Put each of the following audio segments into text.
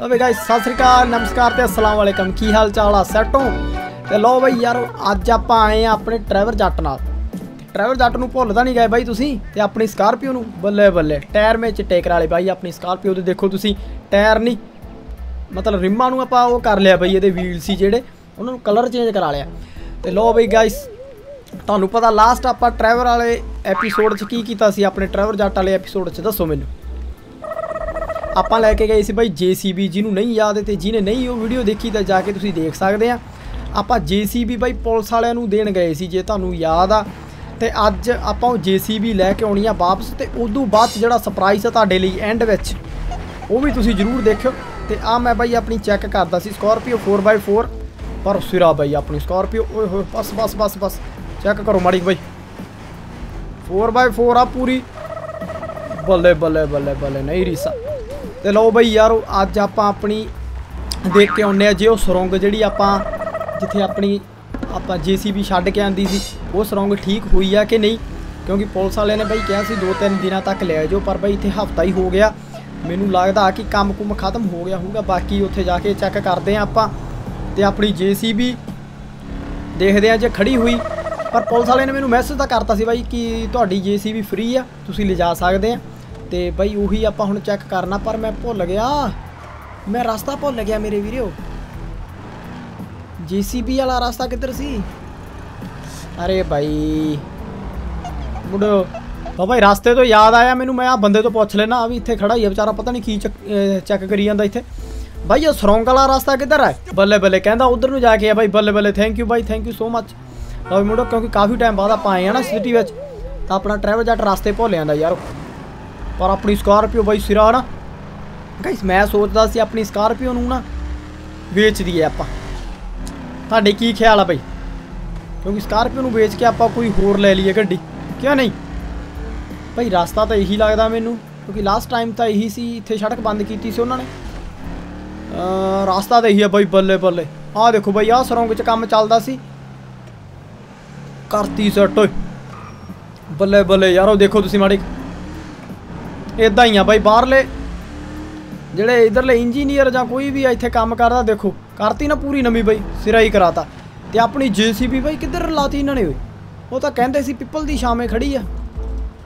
लो भाई गाइस सत श्री अकाल नमस्कार ते अस्सलाम वालेकुम की हाल चाल आ सैट हो। तो लो भाई यार अज आप आए हैं अपने ड्राइवर जट नाल। ड्राइवर जट नूं भुलदा नहीं गए भाई तुसी ते अपनी स्कारपियो नूं बल्ले बल्ले टायर में चिट्टे करा ले भाई। अपनी स्कारपियो दे देखो तुसी टायर नहीं मतलब रिम्मा नूं आपां ओह कर लिया भाई, इहदे व्हील सी जिहड़े उन्हां नूं कलर चेंज करा लिया। ते लो भाई गाइस तुहानू पता लास्ट आप ट्रैवर वाले एपीसोड च की कीता सी, अपने ट्रैवर जट वाले एपीसोड च दसो मैनू। आप लैके गए सी भाई JCB, जिन्होंने नहीं याद है तो जिन्हें नहीं वो वीडियो देखी तो जाके तुसी देख सकते हैं। आप JCB भाई पुलिस वाले नू देन गए सी जे तुहानू याद आ। तो अज आप JCB लैके आनी आ वापस। तो उदू बाद जो सरप्राइज है तुहाडे लई एंड विच वो भी तुसी जरूर देखियो। तो आ मैं भाई अपनी चैक करता सी स्कॉर्पियो 4x4 पर सिरा भाई अपनी स्कॉर्पियो ओए होए बस बस बस बस चेक करो माड़ी भाई 4x4 आ पूरी बल्ले बल्ले बल्ले बल्ले नहीं रीसा। तो लो बई यार अज आप अपनी देख के आने जो सुरंग जी आप जिथे अपनी आप JCB छड्ड के आंदी सी वो सुरंग ठीक हुई है कि नहीं, क्योंकि पुलिस वाले ने भाई कहा सी 2-3 दिन तक ले जाओ पर भाई इतने हफ्ता ही हो गया। मैनू लगता कि काम कुम खत्म हो गया होगा। बाकी उत्थे जाके चेक करते हैं आप ते अपनी JCB देखते हैं जे खड़ी हुई। पर पुलिस वाले ने मैंने मैसेज तो करता सी भाई कि तुहाडी JCB फ्री आ तुसी ले जा सकते हैं। तो भाई उही आपां हुण चैक करना पर मैं भुल गया, मैं रास्ता भुल गया मेरे वीरो। JCB वाला रास्ता किधर सी? अरे भाई मुड़ो तो भाई रास्ते तो याद आया मैनू। मैं आ बंदे तो पूछ लेना अभी इत्थे खड़ा ही है बेचारा पता नहीं की चैक करी जांदा इत्थे। भाई ये सुरंग वाला रास्ता किधर है? बल्ले बल्ले कहंदा उधर नूं जाके भाई बल्ले बल्ले थैंक यू भाई थैंक यू सो मच। और मुड़ो क्योंकि काफ़ी टाइम बाद आप आए हैं ना सिटी में तो अपना ट्रैवर जट रास्ते भुल जाता यार। और अपनी स्कॉर्पियो बई सिरा ना गाइस मैं सोचता सी अपनी स्कॉर्पियो नूं ना बेच दिए। आप तुहाडे की ख्याल है बई? क्योंकि स्कॉर्पियो नूं बेच के आप कोई होर ले लीए गड्डी क्या नहीं भाई? रास्ता तो यही लगता मैनू क्योंकि लास्ट टाइम तो यही सी इत्थे सड़क बंद की सी उन्होंने। रास्ता तो यही है बई बल्ले बल्ले। आ देखो बई आ सुरंग च काम चलता सी करती सट बल्ले बल्ले यारो देखो तुसी माड़ी इदा ही आ भाई। बाहरले जेडे इधरले इंजीनियर जां कोई भी इत्थे काम करदा देखो करती ना पूरी नमी बई सिरा ही कराता। ते अपनी JCB बई किधर लाती इन्होंने? वो तो कहंदे सी पिपल दी छावें खड़ी आ।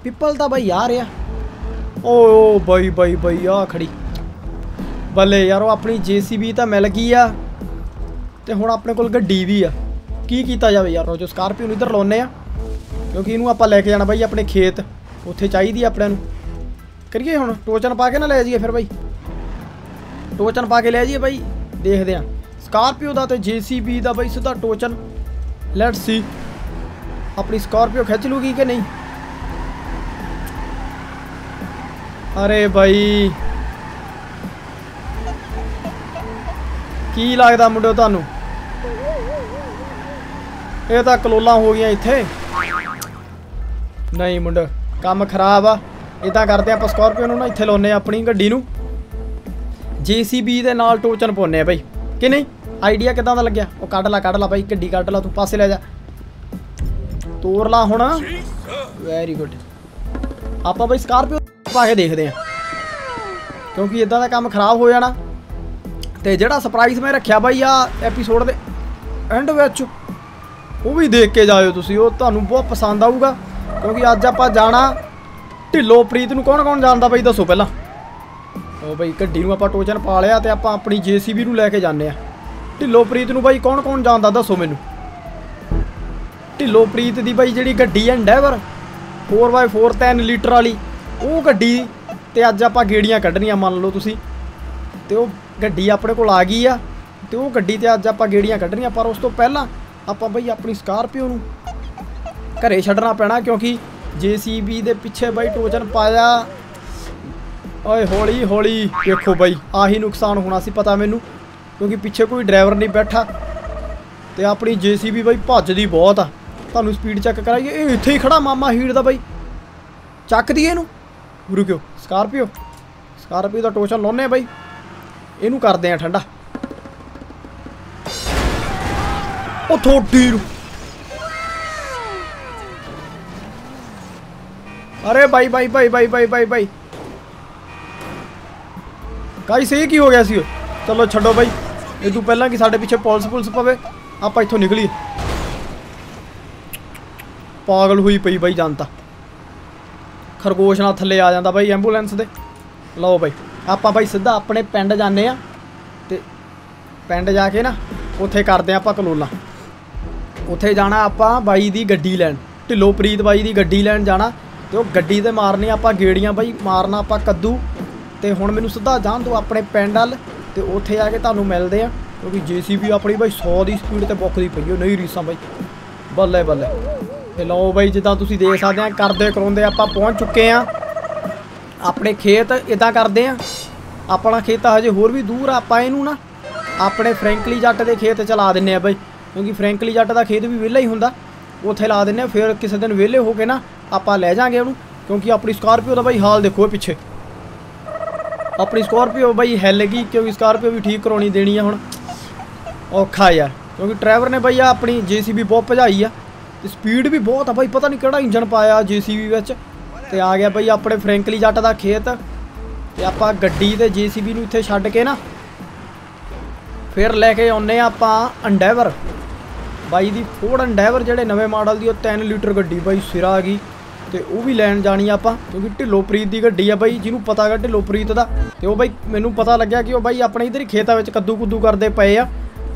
पिपल तो बई यार आ ओ बई बई बई आ खड़ी बल्ले यारो अपनी JCB तो मिल गई आ। ते हुण अपने कोल गड्डी भी आ की कीता जाए यार? जो स्कॉर्पियो इधर लाने आ क्योंकि इनू आप लैके जाना भाई अपने खेत उत्थे चाहिए अपने करिए हुण टोचन पा के ना ले जाइए फिर भाई टोचन पा के ले जाइए भाई। देखते हैं स्कॉर्पियो का तो JCB का बई सीधा टोचन लेट्स सी अपनी स्कॉर्पियो खिंच लूगी कि नहीं। अरे भाई की लगता मुंडो तुहानू ये तो कलोला हो गई इत्थे नहीं मुंडा काम खराब आ। इदा करते हैं आप स्कॉर्पियो ना इत्थे लाने अपनी गड्डी नू JCB दे नाल टोचन पाने आ भाई कि नहीं? आइडिया किदां दा लग्या? वो कढ ला भाई गड्डी कढ ला तू पासे लै जा तोर ला हुण वेरी गुड। आपां भाई स्कॉर्पियो पा के देखदे आ क्योंकि इदा दा काम खराब हो जाना। ते जिहड़ा सरप्राइज मैं रखिया भाई आ एपीसोड दे एंड विच वो भी देख के जाओ तुसी वो तुहानूं बहुत पसंद आऊगा। क्योंकि अज आप जाना ढिल्लों प्रीत नूं कौन कौन जानता भाई दसो पहला? ओ भाई गड्डी नूं आपां टोचन पा लिया ते आपां अपनी JCB नूं लैके जाने आ। ढिल्लों प्रीत नूं भाई कौन कौन जानता दसो मैनू? ढिल्लों प्रीत दी भाई जिहड़ी गड्डी है एंडेवर 4x4 3 लीटर वाली वो गड्डी ते अज आपां गेड़ियां कढणियां मान लो तुसी। ते वो गड्डी अपने कोल आ गई आ ते वो गड्डी ते अज आपां गेड़ियां कढणियां। पर उस तों पहला आप बई अपनी स्कॉर्पियो नूं घरे छड्डना पैना क्योंकि JCB दे पिछे बई टोचन पाया। ओए हौली हौली देखो बई आही नुकसान होना सी पता मैनू क्योंकि पिछे कोई ड्राइवर नहीं बैठा। तो अपनी JCB बई भजदी बहुत आ। तुहानूं स्पीड चेक कराइए इत्थे ही खड़ा मामा हीर दा बई चक दी इनू रुकियो स्कॉर्पियो दा टोचन लाने बई इनू करदे आ ठंडा थोड़ी। अरे भाई भाई भाई भाई भाई भाई भाई गाइस ये की हो गया सी? चलो छड़ो भाई, ये तू पहला कि साढ़े पीछे पुलिस पुलिस पवे, आप इतों निकली। पागल हुई पई भाई जानता, खरगोश ना थले आ जाता भाई एंबूलेंस दे। लो भाई आप भाई सीधा अपने पिंड जाने आ, ते पिंड जाके ना उत्थे करदे आपां कलोला। उत्थे जाना आपां बाई दी गड्डी लैन, ढिल्लो प्रीत बाई दी गड्डी लैन जाना, ते ओह गड्डी ते मारनी आपां गेड़ियां बाई, मारना आपां कद्दू। ते हुण मैनूं सीधा जाण दो अपने पिंड अल, ते उत्थे जाके तुहानूं मिलदे आ, क्योंकि JCB अपनी भाई 100 दी स्पीड ते बुकदी पई है, नहीं रीसां भाई बल्ले बल्ले। ते लो भाई जिद्दां तुसीं देख सकदे आ करदे कराउंदे आपां पहुंच चुके आ अपने खेत। इदां करदे आ, अपना खेत हजे होर भी दूर, आपां इहनूं ना अपने फ्रैंकली जट के खेत चला देने बई, क्योंकि फ्रैंकली जट का खेत भी वेला ही होंदा, उत्थे ला देने। फिर किसी दिन वेले होके ना आपां लै जांगे उहनूं, क्योंकि अपनी स्कॉर्पियो दा बई हाल देखो पिछे, अपनी स्कॉर्पियो बई हिल गई, क्योंकि स्कॉर्पियो भी ठीक करवानी देनी है हुण औखा यार, क्योंकि ड्राइवर ने बई अपनी JCB बहुत भजाई आ, स्पीड भी बहुत है बई, पता नहीं किहड़ा इंजन पाया JCB विच। ते आ गया बई अपने फ्रैंकली जट का खेत, ते आपां गड्डी ते JCB नूं इत्थे छड्ड के ना फिर लैके आने आप Endeavor बाई दी फोर्ड Endeavor जोड़े नवे मॉडल की, 3 लीटर गड्डी बई सिरा आ गई, तो वह भी लैन जानी आप, क्योंकि ढिल्लो प्रीत की गड्डी है बई, जिन्होंने पता है ढिल्लो प्रीत का। तो वह बई मैनू पता लग्या कि वह बई अपने इधर ही खेतों में कद्दू कुद्दू करते पे आ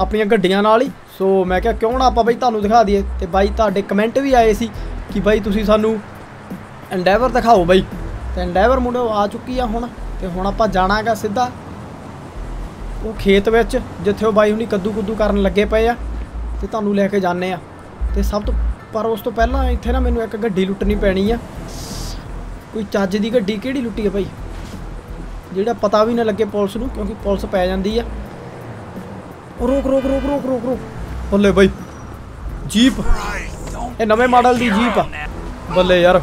अपन गड्डिया ही, सो मैं क्या क्यों ना आप बई तू दिखा दिए। तो बई ते कमेंट भी आए सी कि बई तुम सानू Endeavor दिखाओ बई, तो Endeavor मुंडे आ चुकी है हुण, तो हुण आप जाना गा सीधा वो खेत में जिथे बाई हुणी कद्दू कुद्दू करन लगे पे आ, तो तुहानूं लैके जाने आ। तो सब तो पर उस तो पहला इत्थे ना मैनू एक गड्डी लुट्टनी पैनी आ, कोई चज की गड्डी किहड़ी लुट्टी है भाई जिहड़ा पता भी ना लगे पुलिस नूं, क्योंकि पुलिस पै जांदी आ। रोक रोक रोक रोक रोक रोक, बल्ले भाई जीप, ये नवे मॉडल की जीप आ, बल्ले यार।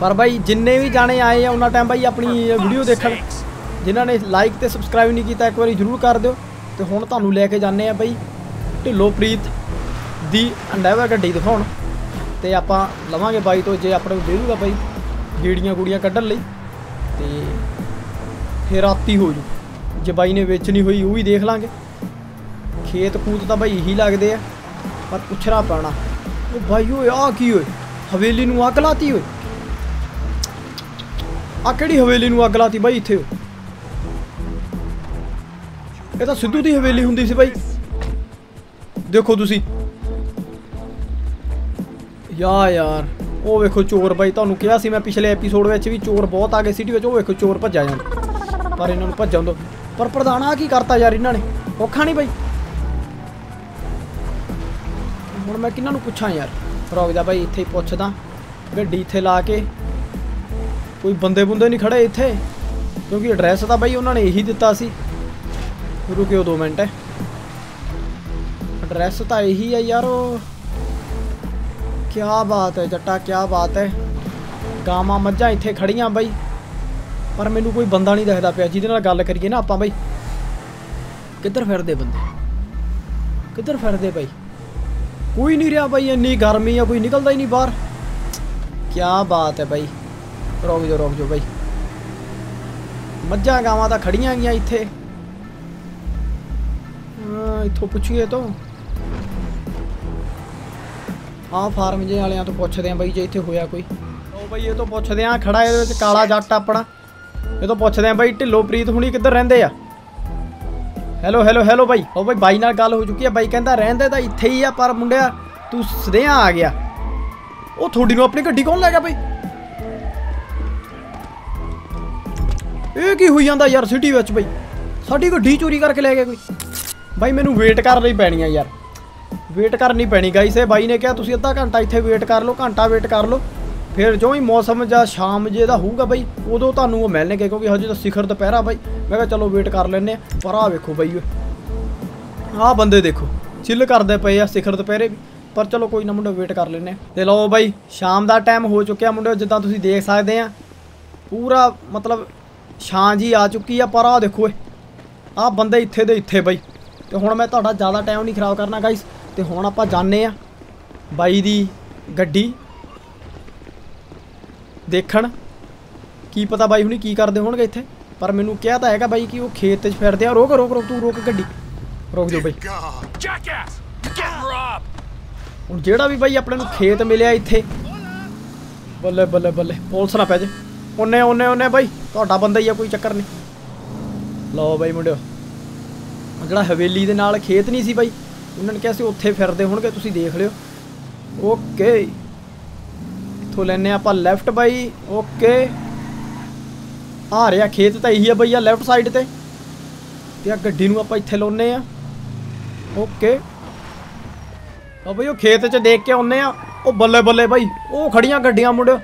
पर भाई जिन्ने भी जाने आए आ उन्ना टाइम भाई अपनी वीडियो देखण, जिन्होंने लाइक तो सबसक्राइब नहीं किया एक बार जरूर कर दो। तो हुण तुहानूं लैके जाने आ बई ढिल्लो प्रीत दी Endeavor गड्डी दिखाउण, ते आपां लवांगे बाई तो जे अपने दे दूगा बई गेड़ियां गुड़ियां कड्ढण लई, ते फिर राती हो जू जे बाई ने वेचनी होई वह भी देख लांगे। खेत कूद तो बई यही लगते हैं, पर पुछना पैना वो बाई ओए आ की होए, हवेली नूं अग लाती होए, आ किहड़ी हवेली नूं अग लाती बई इत्थे, ये तो सिद्धू की हवेली होंदी सी भाई। देखो तुसी यार वो वेखो चोर भाई, तुहानूं कहा सी मैं पिछले एपीसोड में भी चोर बहुत आ गए सिटी में, वो वेखो चोर भज्जा जान, पर इन्होंने भज्जन दो। पर प्रधान आ की करता यार इन्होंने, औखा नहीं भाई हुण मैं किन्हां नूं पुछां यार, रोकदा भाई इत्थे ही पुछदा। गड्डी इत्थे ला के कोई बंदे बुंदे नहीं खड़े इत्थे, क्योंकि एड्रैस तो भाई उन्होंने यही दिता सी। रुकियो 2 मिनट, एड्रैस तो यही है यार। क्या बात है जट्टा, क्या बात है, गावां मज्जां इत्थे खड़ियां बई, पर मैनू कोई बंदा नहीं दिखदा पिया जिहदे नाल गल करिए ना आपां बई। किधर फिरदे बंदे, किधर फिरदे बई, कोई नहीं रहा बई, इन्नी गर्मी है कोई निकलदा ही नहीं बाहर। क्या बात है बई, रोक जाओ बई, मज्जां गावां तां खड़ियां गईयां इत्थे। इतों पूछिए तो हाँ फार्म जे वालियां तो पुछते हैं बई जे इत्थे होया कोई। तो बई ये तो पुछते हैं खड़ा ये काला जट अपना, ये तो पुछते हैं बई ढिल्लो प्रीत हुणी किधर रहंदे आ। हैलो हैलो हैलो बई, ओ बई बाई नाल गल हो चुकी है, बई कहंदा रहंदे तां इत्थे ही आ, पर मुंडिया तू सदेहा आ गया। ओ थोड़ी नूं अपनी गड्डी कौन लै गया बई, ये की होई जांदा यार सिटी विच बई, साडी गड्डी चोरी करके लै गया कोई। भाई मैनू वेट करनी पैनी है यार, वेट करनी पैनी गाइस। ये भाई ने कहा तुसी अद्धा घंटा इत्थे वेट कर लो, घंटा वेट कर लो, फिर जो ही मौसम जा शाम जे दा होगा बई उदों तुहानूं वो मिलणगे, क्योंकि हजे तो शिखर दुपहरा बई। मैं कहा चलो वेट कर लैने आ, पर आ वेखो बई आ बंदे देखो चिल करदे पए आ शिखर दुपहरे भी, पर चलो कोई ना मुंडे वेट कर लैने। ते लो बई शाम का टाइम हो चुक्या मुंडे, जिद्दां तुसी देख सकदे आ पूरा मतलब छां जी आ चुकी है। पर आ देखो आ बंदे इत्थे दे इत्थे बई। तो हुण मैं तुहाडा ज़्यादा टाइम नहीं खराब करना गाइस, तो हुण आपां जाने आ बाई दी गड्डी देखण, की पता बाई हुणी की करदे होणगे इत्थे। पर मैनू क्या था है भाई कि वो खेत च फिरदे आ। रोक रोक रोक तू रोक गड्डी रोक दो भाई। जेड़ा भी भाई अपने खेत मिले इत्थे बल्ले बल्ले बल्ले पुलिस ना पै जे। ओने ओने ओने भाई तुहाडा बंदा ही है कोई चक्कर नहीं। लो भाई मुंडियो जो हवेली दे नाल खेत नहीं सी भाई उन्होंने कहा उत्थे फिरदे होणगे तुसीं देख लियो। ओके इत्थों लैने आपां लैफ्ट भाई। ओके आ रहा खेत तो यही है भाई आ लैफ्ट साइड ते गड्डी नूं आपां इत्थे लाउने आ। ओके आ भाई वो खेत च देख के आउने आ। ओ बल्ले बल्ले भाई वो खड़ियाँ गड्डियाँ मुंडे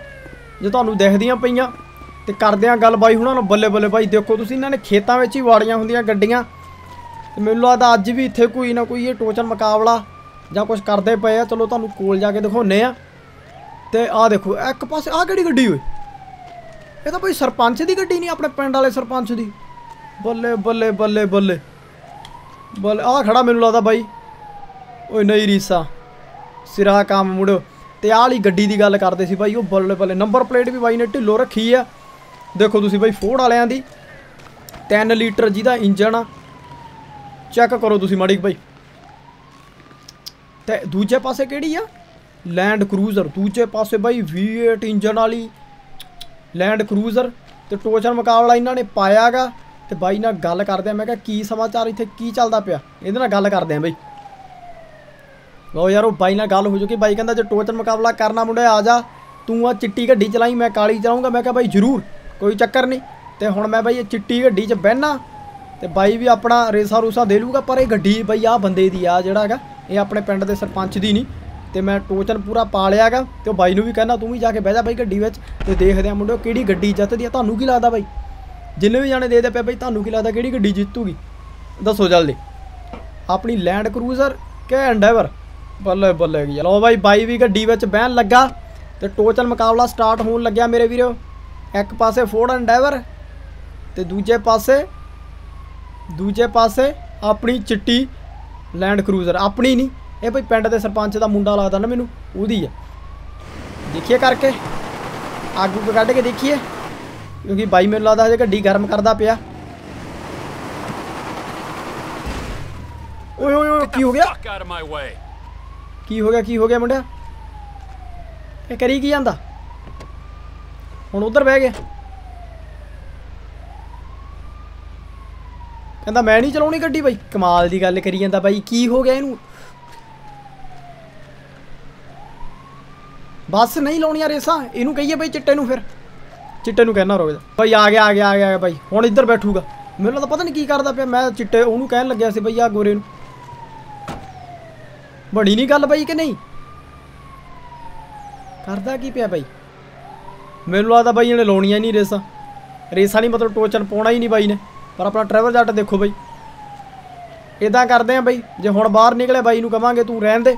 जो तुम्हें दिखदियाँ पईयां ते करदे आ गल बाई हुणां नूं। बल्ले बल्ले भाई देखो तुसीं इन्हां ने खेतों में ही वाड़ियां हुंदियां गड्डियां। मैनूं लगदा अज भी इत्थे कोई ना कोई ये टोचन मुकाबला जां कुछ करदे पए आ। चलो तुहानूं कोल जाके दिखाउने आ। ते आ देखो एक पासे आ किहड़ी गड्डी होई ये तां भाई सरपंच दी गड्डी नहीं अपने पिंड वाले सरपंच दी। बल्ले बल्ले बल्ले बल्ले बल्ले आ खड़ा मैनूं लगदा भाई। ओए नहीं रीसा सिरा काम मुड़ो ते आली गड्डी दी गल करदे सी भाई। वो बल्ले बल्ले नंबर प्लेट भी भाई ने ढिल्लो रखी है देखो तुसी भाई फोर्ड वालियां दी 3 लीटर जिहदा इंजन आ। चैक करो तुसी माड़ी भाई। ते दूजे पासे केड़ी आ लैंड क्रूजर। दूजे पासे भाई V8 इंजन वाली लैंड क्रूजर। तो टोचन मुकाबला इन्होंने पाया गा। तो भाई ना गल करदे मैं क्या की समाचार इत्थे की चलदा पिया इहदे नाल गल करदे भाई। लो यार बाई ना गल हो चुकी भाई कहता जो टोचन मुकाबला करना मुंडे आ जा तू आ चिट्टी गड्डी चलाई मैं काली चलाऊँगा। मैं क्या भाई जरूर कोई चक्कर नहीं। तो हूँ मैं भाई ये चिट्टी गड्डी बहना तो बाई भी अपना रेसा रूसा दे लूगा। पर यह गड्डी बई आ बंदे दी आ जड़ा है ये अपने पिंड के सरपंच दी नहीं। तो मैं टोचन पूरा पा लिया गा। तो बाई नूं भी कहना तू भी जाके बह जा भाई गड्डी में। तो देखते हैं मुंडे कि गड्डी जितती है। तू की लगता भाई जिन्हें भी जाने देते पे भाई तू की लगता कि गड्डी जीतूगी दसो जल्दी अपनी लैंड क्रूजर के एंडेवर। बल्ले बल्ले गया लो भाई बाई भी गड्डी बहन लगा। तो टोचन मुकाबला स्टार्ट होने लग्या मेरे वीरो। एक पासे फोर्ड एंडेवर तो दूजे पासे अपनी चिट्टी लैंड क्रूजर। अपनी नहीं ये भाई पिंड के सरपंच का मुंडा लगता ना मैनू उदी है। देखिए करके आग उग कढ़ के देखिए क्योंकि बाई मैनू लगता हजे गड्डी गर्म करता पिया। ओए ओए ओए की हो गया की हो गया मुंडा ये करी की जांदा हुण उधर बह गया कहता मैं नहीं चलाउणी गड्डी भाई। कमाल की गल करी जांदा भाई की हो गया इनू बस नहीं लाउणियां रेसा इनू कहिए भाई चिट्टे नू। फिर चिट्टे नू कहना रोक भाई आ गया भाई हुण इधर बैठूगा। मैनूं लगदा पता नहीं की करदा पिया मैं चिट्टे उहनू कहन लग्या सी भाई आ गोरे नू। बड़ी नहीं गल बई कि नहीं करता की पिया भाई। मैनू लगता बई इन्हें लाउणियां नहीं रेसा नहीं मतलब टोचन पाउणा ही नहीं बई ने। पर अपना ट्रैवल जट देखो बई इदा करते हैं बई जे हुण बाहर निकले बई नू कहांगे तू रहन दे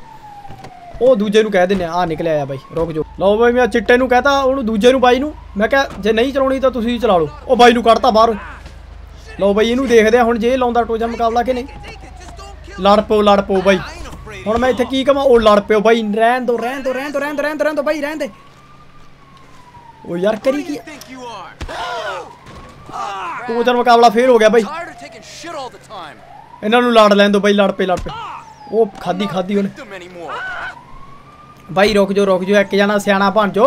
वो दूजे नू कह देने आ निकले आया बई रोक जो। लो बई मैं चिट्टे नू कहता उहनू दूजे नू बई नू मैं कहा जे नहीं चलाउणी तां तुसीं चला लो। ओ बई नू कढता बाहर। लो बई इनू देखदे हुण जे लाउंदा टोचन मुकाबला कि नहीं। लड़ पो बई हुण मैं इत्थे की कहां। ओ लड़ पियो भाई रहन दो भाई रहन दे। ओ यार करी की टोचन मुकाबला फेर हो गया भाई। इन्हां नूं लड़ लैण दो भाई लड़ पे ओ खादी उन्हें भाई। रोक जो एक जना सियाणा बन जो। ओ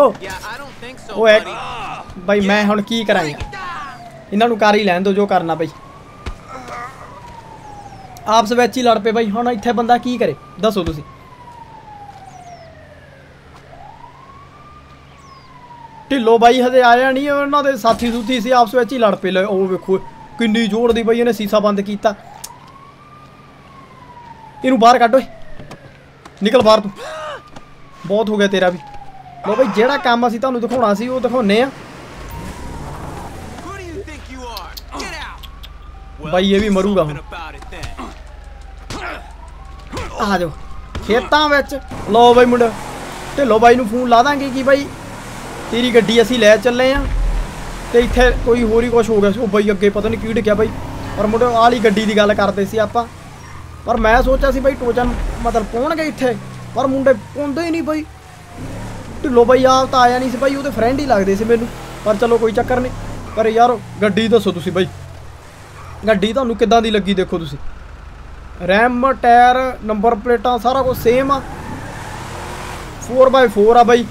एक भाई मैं हुण की करांगा इन्हां नूं कर ही लैण दो जो करना भाई आपस में ही लड़ पे भाई। हुण इत्थे बंदा की करे दसो तुसी। ढिल्लो भाई हजे आया नहीं उन्हां दे साथी सूथी सी आपस में ही लड़ पे। ओ वेखो किन्नी जोर दी भाई इन्हें शीशा बंद किया। इनू बाहर कढ ओए निकल बाहर तू बहुत हो गया तेरा भी। लो भाई जिहड़ा काम असीं तुहानूं दिखाउणा सी ओह दिखाउने आ भाई। ये भी मरूगा हुण आ जाओ खेतों में। लो बई मुंडे ढिल्लो बई नूं फोन ला देंगे कि बई तेरी गड्डी असीं लै चले आ। तो इत्थे कोई होर ही कुछ हो गया। ओ बई अगे पता नहीं की ढकिया बई। और मुंडे आली गड्डी की गल करते सी आपां पर मैं सोचा सी बई टोचन मतलब पाउणगे इत्थे पर मुंडे पाउंदे ही नहीं बई। ढिल्लो बई आप तो आया नहीं सी बई ओहदे फ्रेंड ही लगदे सी मैनूं पर चलो कोई चक्कर नहीं। पर यार गड्डी दसो तुसी भाई, गड्डी तुहानू किद्दां दी लगी? देखो तुसी रैम, टायर, नंबर प्लेटां सारा कुछ सेम आ, 4x4 आ भाई।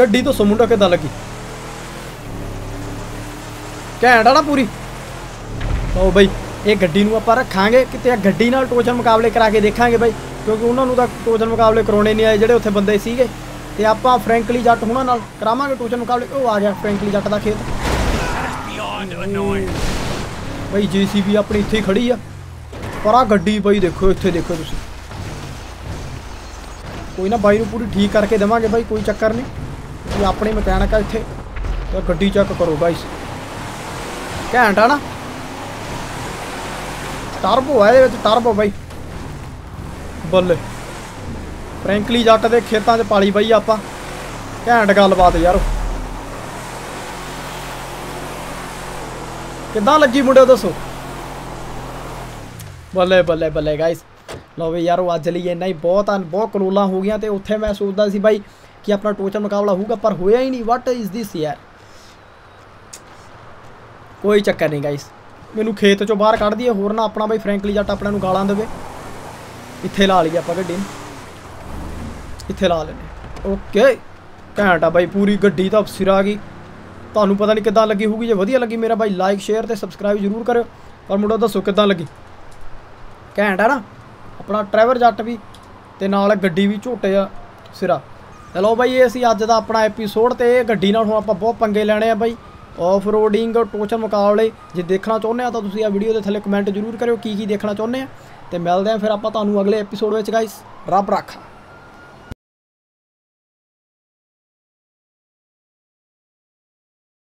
गड्डी दसो मुंडा किद्दां लगी? घैंट आ ना पूरी। तो भाई ये गड्डी नूं आपां रखांगे किते, गड्डी नाल टोजन मुकाबले करा के देखांगे भाई, क्योंकि उन्होंने तो टोजन मुकाबले करवाने नहीं आए जोड़े उत्थे बंदे सीगे। तो आप फ्रैंकली जट होना करावे टोजन मुकाबले। वो आ गया फ्रैंकली जट का खेत भाई। JCB अपनी इतनी खड़ी है, पर आ गड्डी भाई देखो, इतने देखो तुम। कोई ना भाई पूरी ठीक करके देवांगे भाई, कोई चक्कर नहीं। अपने मकैनिक है इतने, तो गड्डी चेक करो भाई, घैंट है ना। टर्बो है, टर्बो भाई बल्ले। फ्रैंकली जट के खेतों च पाली बई आप, घैंट गलबात यार। किद्दां लगी मुंडे दसो? बल्ले बल्ले बल्ले गाइस। लो भी यार अज लिए इन्ना ही बहुत आ, बहुत करोला हो गई। तो उत्थे मैं सोचता सी भाई कि अपना टोचन मुकाबला होगा, पर होया ही नहीं। वट इज़ दिस यार? कोई चक्कर नहीं गाइस, मैनू खेत चो बाहर कढ़ दिए होर ना अपना भाई फ्रैंकली जट अपने नूं गालां देवे। इत्थे ला लीए आपां गड्डी, इत्थे ला लेने। ओके घैंट आ भाई पूरी गड्डी तो सिर आ गई। तुहानू पता नहीं किद्दां लगी होगी। जे वधिया लगी मेरा भाई लाइक शेयर ते सबसक्राइब जरूर करियो। पर मुंडा दसो किद्दां लगी? घैंट है ना अपना ट्रैवर जट भी, ते नाल गड्डी भी झोटे आ सिरा। लो भाई असीं अज दा अपना एपीसोड ते गड्डी नाल हुण आपां बहुत पंगे लैणे आ भाई। ऑफ रोडिंग टोचन मुकाबले जे देखना चाहुंदे आ तां तुसीं आ वीडियो दे थल्ले कमेंट जरूर करियो की देखना चाहुंदे आ। ते मिलदे आ फिर आपां तुहानू अगले एपीसोड विच गाइस। रब रखा।